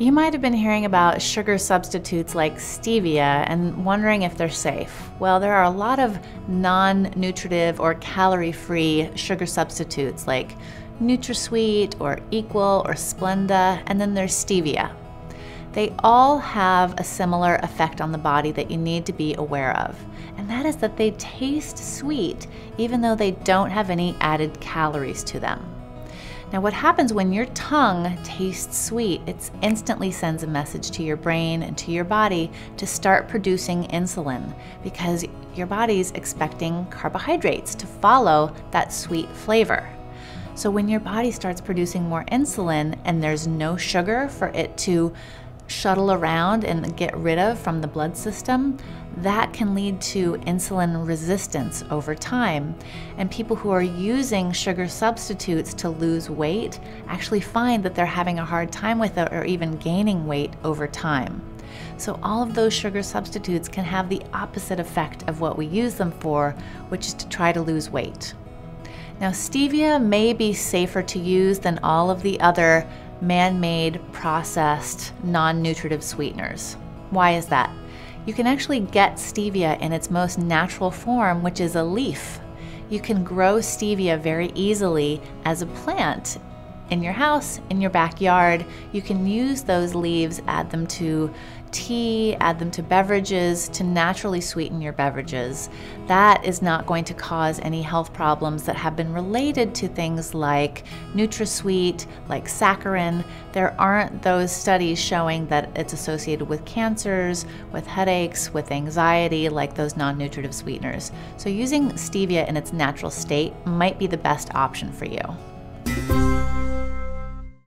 You might have been hearing about sugar substitutes like stevia and wondering if they're safe. Well, there are a lot of non-nutritive or calorie-free sugar substitutes like NutraSweet or Equal or Splenda, and then there's stevia. They all have a similar effect on the body that you need to be aware of, and that is that they taste sweet even though they don't have any added calories to them. Now, what happens when your tongue tastes sweet, it instantly sends a message to your brain and to your body to start producing insulin, because your body's expecting carbohydrates to follow that sweet flavor. So when your body starts producing more insulin and there's no sugar for it to shuttle around and get rid of from the blood system, that can lead to insulin resistance over time. And people who are using sugar substitutes to lose weight actually find that they're having a hard time with it or even gaining weight over time. So all of those sugar substitutes can have the opposite effect of what we use them for, which is to try to lose weight. Now, stevia may be safer to use than all of the other man-made, processed, non-nutritive sweeteners. Why is that? You can actually get stevia in its most natural form, which is a leaf. You can grow stevia very easily as a plant in your house, in your backyard. You can use those leaves, add them to tea, add them to beverages, to naturally sweeten your beverages. That is not going to cause any health problems that have been related to things like NutraSweet, like saccharin. There aren't those studies showing that it's associated with cancers, with headaches, with anxiety, like those non-nutritive sweeteners. So using stevia in its natural state might be the best option for you.